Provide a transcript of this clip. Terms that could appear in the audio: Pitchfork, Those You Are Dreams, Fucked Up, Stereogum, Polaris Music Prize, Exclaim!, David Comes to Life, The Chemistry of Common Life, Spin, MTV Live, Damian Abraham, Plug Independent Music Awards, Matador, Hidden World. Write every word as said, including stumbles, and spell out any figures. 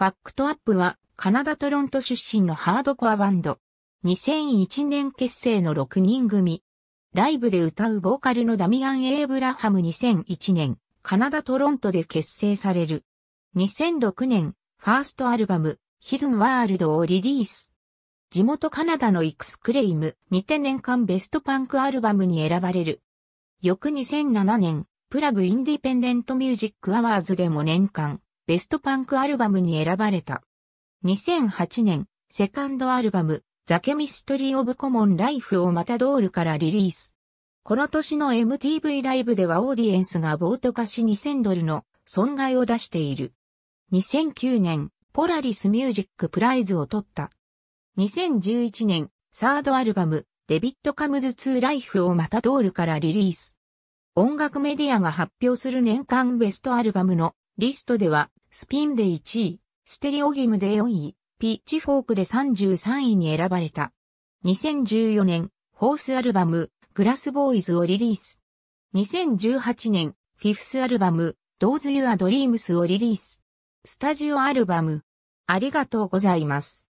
ファックトアップはカナダ・トロント出身のハードコアバンド。にせんいちねん結成のろくにん組。ライブで歌うボーカルのダミアン・エイブラハムにせんいちねん、カナダ・トロントで結成される。にせんろくねん、ファーストアルバム、Hidden Worldをリリース。地元カナダのExclaim!にて年間ベストパンクアルバムに選ばれる。翌にせんななねん、プラグ・インディペンデント・ミュージック・アワーズでも年間ベストパンクアルバムに選ばれた。にせんはちねん、セカンドアルバム、ザ・ケミストリー・オブ・コモン・ライフをマタドールからリリース。この年の エムティーブイ ライブではオーディエンスが暴徒化しにせんドルの損害を出している。にせんきゅうねん、ポラリスミュージックプライズを取った。にせんじゅういちねん、サードアルバム、デビッド・カムズ・ツー・ライフをマタドールからリリース。音楽メディアが発表する年間ベストアルバムのリストでは、スピンでいちい、ステレオギムでよんい、ピッチフォークでさんじゅうさんいに選ばれた。にせんじゅうよねん、フォースアルバム、グラスボーイズをリリース。にせんじゅうはちねん、フィフスアルバム、Those You Are Dreamsをリリース。スタジオアルバム。ありがとうございます。